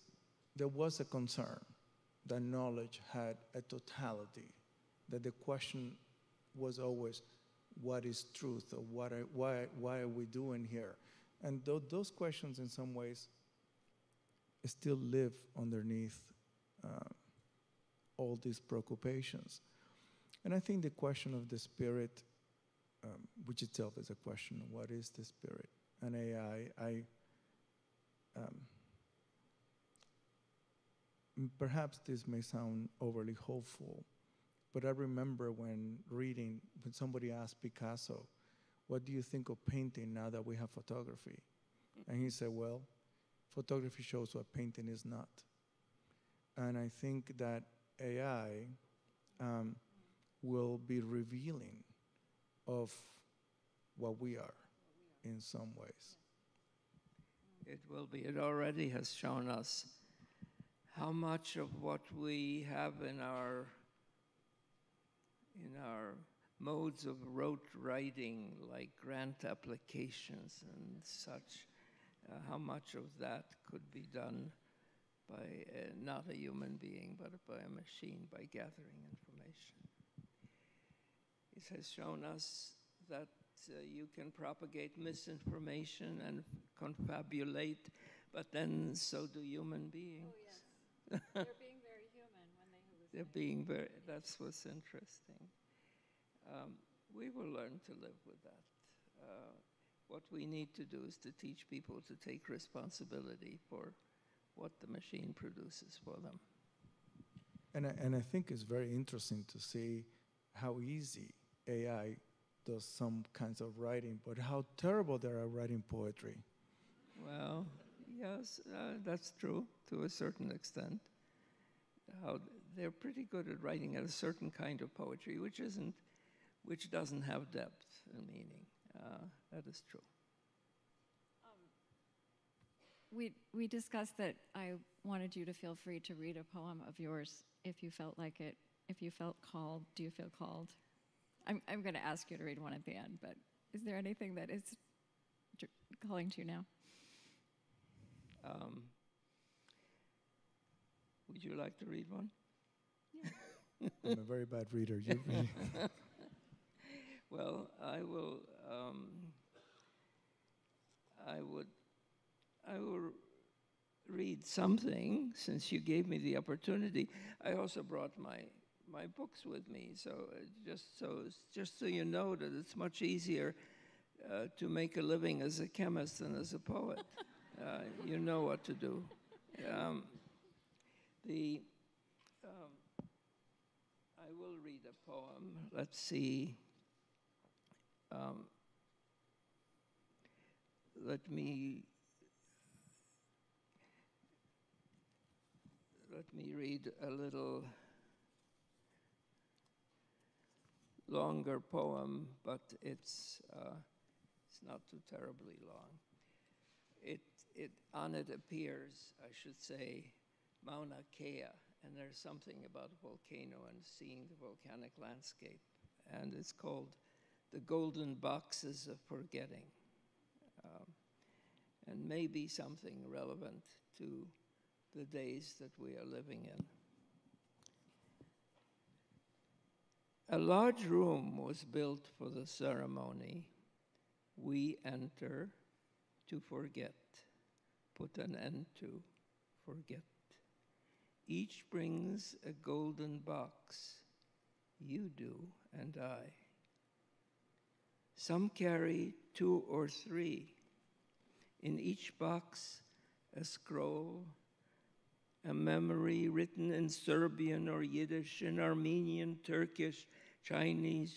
there was a concern that knowledge had a totality, that the question was always, what is truth, or what are, why, why are we doing here? And th those questions in some ways still live underneath uh, all these preoccupations. And I think the question of the spirit, um, which itself is a question, what is the spirit? And A I, I, um, perhaps this may sound overly hopeful, but I remember when reading, when somebody asked Picasso, what do you think of painting now that we have photography? And he said, well, photography shows what painting is not. And I think that A I um, will be revealing of what we are in some ways. It will be. It already has shown us how much of what we have in our, in our modes of rote writing, like grant applications and such, uh, how much of that could be done by uh, not a human being, but by a machine, by gathering information. It has shown us that uh, you can propagate misinformation and confabulate, but then so do human beings. Oh, yes. They're being very human when they hallucinate. They're being very, that's what's interesting. Um, we will learn to live with that. Uh, what we need to do is to teach people to take responsibility for what the machine produces for them. And I, and I think it's very interesting to see how easy A I does some kinds of writing, but how terrible they are writing poetry. Well, yes, uh, that's true to a certain extent. How they're pretty good at writing a certain kind of poetry, which isn't, which doesn't have depth and meaning. Uh, that is true. Um, we we discussed that I wanted you to feel free to read a poem of yours if you felt like it, if you felt called. Do you feel called? I'm I'm going to ask you to read one at the end. But is there anything that is calling to you now? Um, would you like to read one? Yeah. I'm a very bad reader. You read. Well, I will. Um, I would. I will read something since you gave me the opportunity. I also brought my my books with me, so just so just so you know that it's much easier uh, to make a living as a chemist than as a poet. Uh, you know what to do. Um, the um, I will read a poem. Let's see. Um, let me let me read a little longer poem, but it's uh, it's not too terribly long. It it on it appears, I should say, Mauna Kea, and there's something about a volcano and seeing the volcanic landscape, and it's called The Golden Boxes of Forgetting, um, and maybe something relevant to the days that we are living in. A large room was built for the ceremony. We enter to forget, put an end to, forget. Each brings a golden box, you do and I. Some carry two or three. In each box, a scroll, a memory written in Serbian or Yiddish, in Armenian, Turkish, Chinese,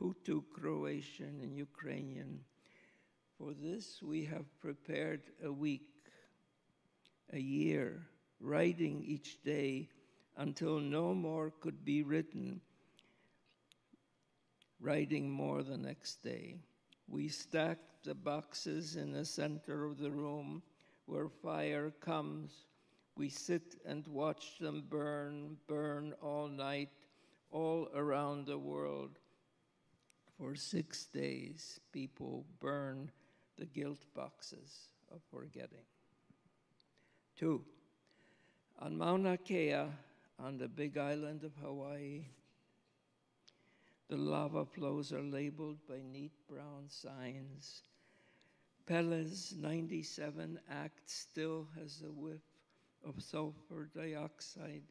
Hutu, Croatian, and Ukrainian. For this, we have prepared a week, a year, writing each day until no more could be written. Writing more the next day. We stacked the boxes in the center of the room where fire comes. We sit and watch them burn, burn all night, all around the world. For six days, people burn the guilt boxes of forgetting. Two, on Mauna Kea, on the big island of Hawaii, the lava flows are labeled by neat brown signs. Pele's ninety-seven act still has a whiff of sulfur dioxide.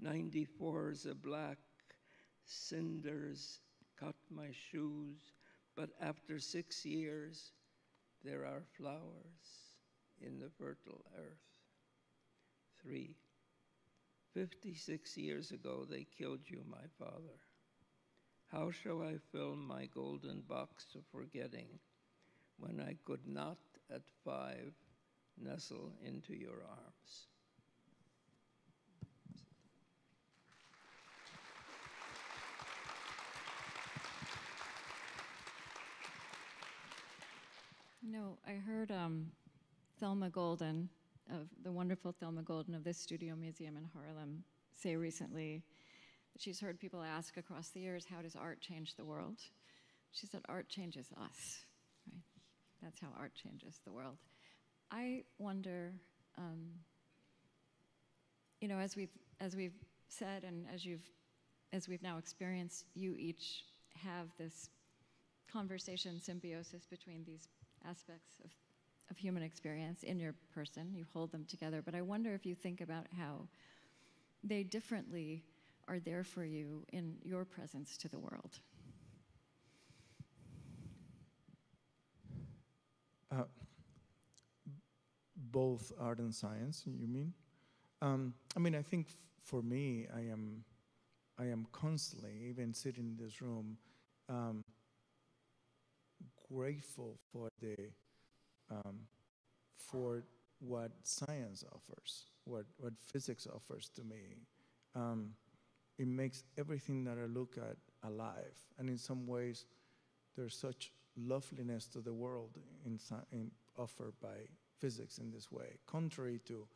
ninety-fours are black. Cinders cut my shoes. But after six years, there are flowers in the fertile earth. Three, fifty-six years ago, they killed you, my father. How shall I fill my golden box of forgetting when I could not, at five, nestle into your arms? No, I heard um, Thelma Golden, of the wonderful Thelma Golden of the Studio Museum in Harlem, say recently, she's heard people ask across the years, how does art change the world? She said, art changes us, right? That's how art changes the world. I wonder, um, you know, as we've, as we've said and as, you've, as we've now experienced, you each have this conversation, symbiosis between these aspects of, of human experience in your person. You hold them together. But I wonder if you think about how they differently are there for you in your presence to the world. Uh, both art and science, you mean? Um, I mean, I think f for me, I am, I am constantly, even sitting in this room, um, grateful for the, um, for what science offers, what what physics offers to me. Um, it makes everything that I look at alive, and in some ways, there's such loveliness to the world in, in offered by physics in this way, contrary to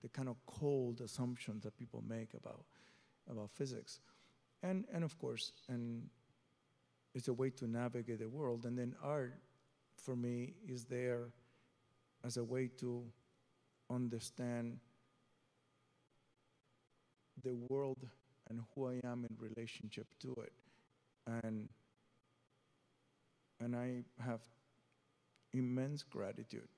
the kind of cold assumptions that people make about about physics, and and of course, and it's a way to navigate the world. And then art, for me, is there as a way to understand the world and who I am in relationship to it. And, and I have immense gratitude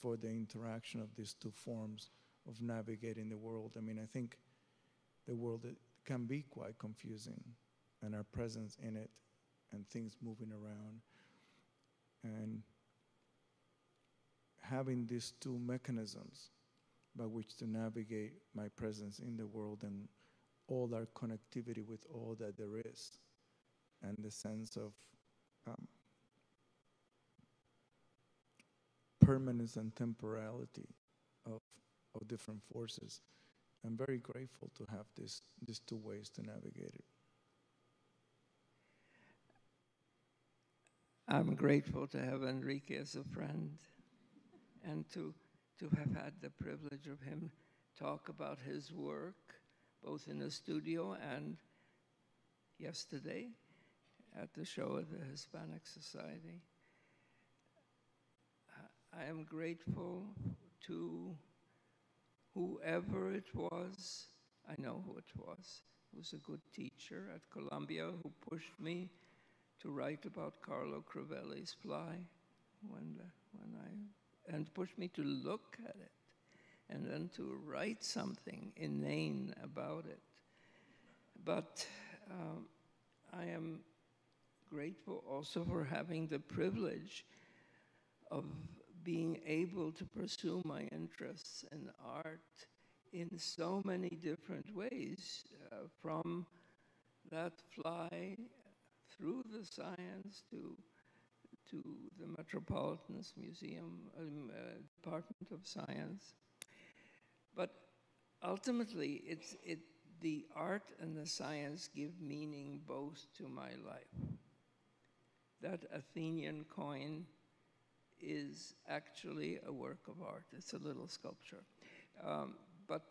for the interaction of these two forms of navigating the world. I mean, I think the world can be quite confusing, and our presence in it, and things moving around. And having these two mechanisms by which to navigate my presence in the world and all our connectivity with all that there is, and the sense of um, permanence and temporality of, of different forces. I'm very grateful to have this, these two ways to navigate it. I'm grateful to have Enrique as a friend, and to, to have had the privilege of him talk about his work, both in the studio and yesterday at the show at the Hispanic Society. I am grateful to whoever it was. I know who it was. It was a good teacher at Columbia who pushed me to write about Carlo Crivelli's Fly when, when I and pushed me to look at it, and then to write something inane about it. But um, I am grateful also for having the privilege of being able to pursue my interests in art in so many different ways, uh, from that fly through the science to to the Metropolitan Museum, um, uh, Department of Science. But ultimately, it's, it, the art and the science give meaning both to my life. That Athenian coin is actually a work of art. It's a little sculpture. Um, but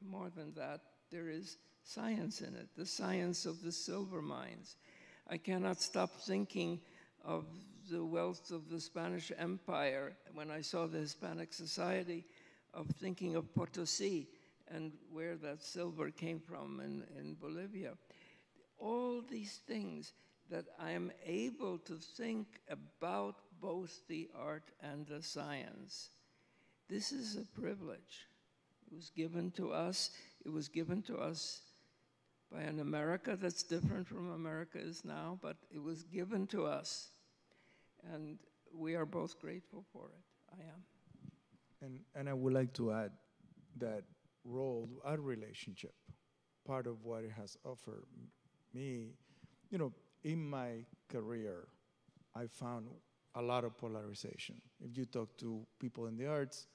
more than that, there is science in it, the science of the silver mines. I cannot stop thinking of the wealth of the Spanish Empire, when I saw the Hispanic Society, of thinking of Potosí and where that silver came from in, in Bolivia. All these things that I am able to think about both the art and the science. This is a privilege. It was given to us. It was given to us by an America that's different from America is now, but it was given to us. And we are both grateful for it. I am. And, and I would like to add that role, our relationship, part of what it has offered me, you know, in my career, I found a lot of polarization. If you talk to people in the arts,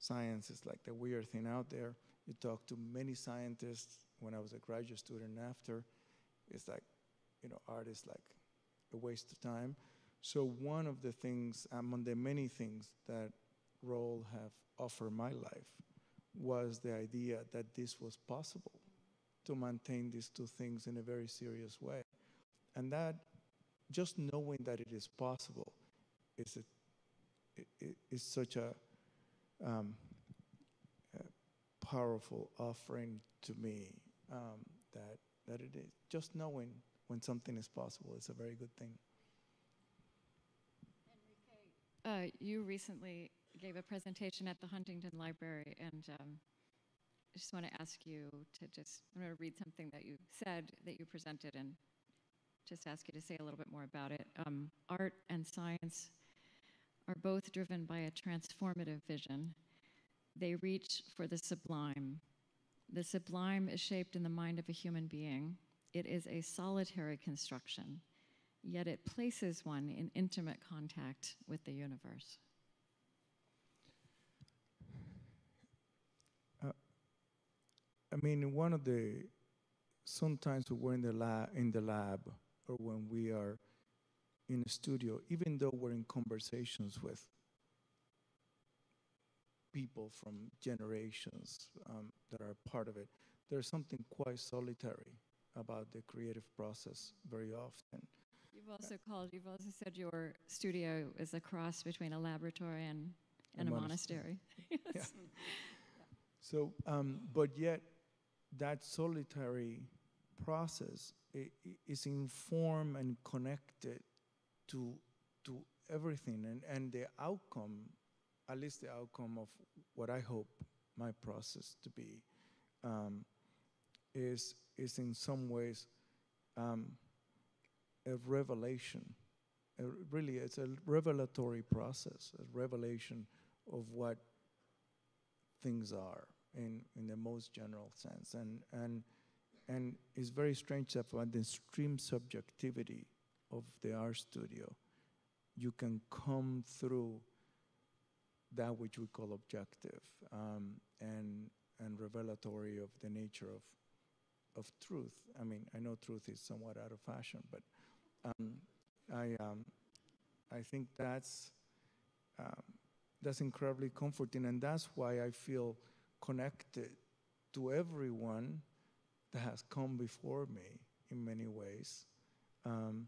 science is like the weird thing out there. You talk to many scientists when I was a graduate student after, it's like, you know, art is like a waste of time. So one of the things, among the many things that Roald have offered my life, was the idea that this was possible, to maintain these two things in a very serious way. And that, just knowing that it is possible, is, a, it, is such a, um, a powerful offering to me, um, that, that it is. Just knowing when something is possible is a very good thing. Enrique, uh, you recently gave a presentation at the Huntington Library, and um, I just want to ask you to just, I'm going to read something that you said, that you presented, and just ask you to say a little bit more about it. Um, art and science are both driven by a transformative vision. They reach for the sublime. The sublime is shaped in the mind of a human being. It is a solitary construction, yet it places one in intimate contact with the universe. Uh, I mean, one of the, sometimes when we're in the, lab, in the lab or when we are in a studio, even though we're in conversations with people from generations um, that are part of it, there's something quite solitary about the creative process very often. You've also called, you've also said your studio is a cross between a laboratory and, and a, a monastery. monastery. Yes. Yeah. Yeah. So, um, but yet that solitary process i- i- is informed and connected to, to everything, and, and the outcome, at least the outcome of what I hope my process to be, um, is, is in some ways um, a revelation. A, really, it's a revelatory process, a revelation of what things are in, in the most general sense. And, and, and it's very strange that for the extreme subjectivity of the art studio, you can come through that which we call objective um, and, and revelatory of the nature of, of truth. I mean, I know truth is somewhat out of fashion, but um, I, um, I think that's, um, that's incredibly comforting, and that's why I feel connected to everyone that has come before me in many ways. Um,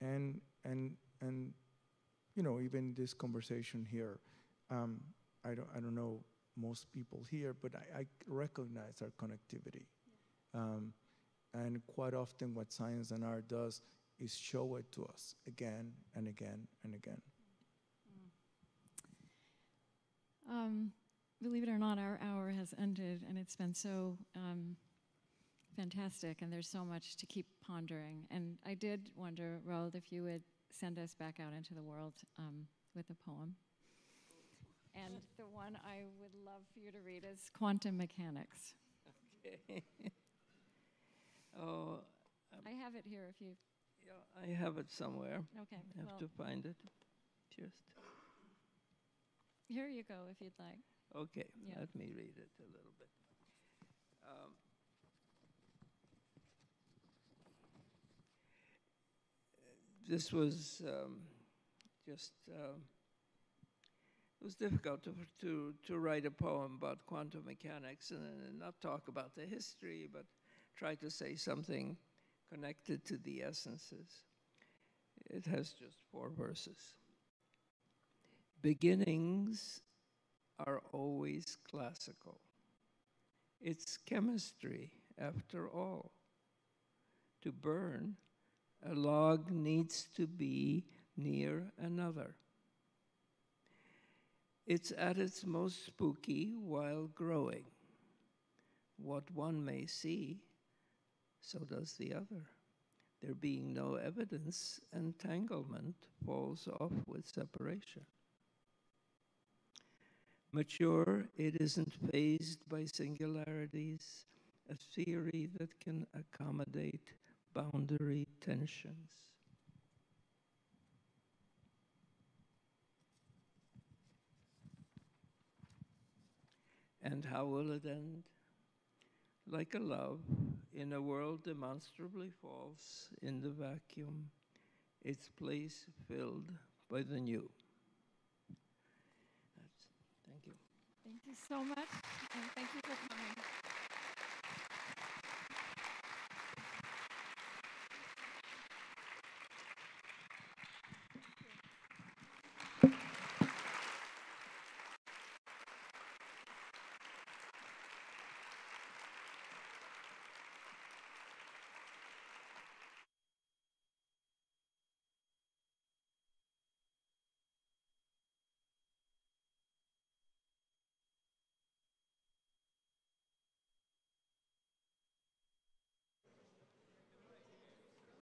and, and, and, you know, even this conversation here, Um, I don't. I don't know most people here, but I, I recognize our connectivity, yeah. um, and quite often, what science and art does is show it to us again and again and again. Mm. Um, believe it or not, our hour has ended, and it's been so um, fantastic. And there's so much to keep pondering. And I did wonder, Roald, if you would send us back out into the world um, with a poem. And the one I would love for you to read is Quantum Mechanics. Okay. oh. Um, I have it here if you... Yeah, I have it somewhere. Okay. I have well to find it. Just. Here you go if you'd like. Okay. Yeah. Let me read it a little bit. Um, this was um, just... Um, It was difficult to, to, to write a poem about quantum mechanics and, and not talk about the history, but try to say something connected to the essences. It has just four verses. Beginnings are always classical. It's chemistry, after all. To burn, a log needs to be near another. It's at its most spooky while growing. What one may see, so does the other. There being no evidence, entanglement falls off with separation. Mature, it isn't phased by singularities, a theory that can accommodate boundary tensions. And how will it end? Like a love, in a world demonstrably false, in the vacuum, its place filled by the new. That's, thank you. Thank you so much, and thank you for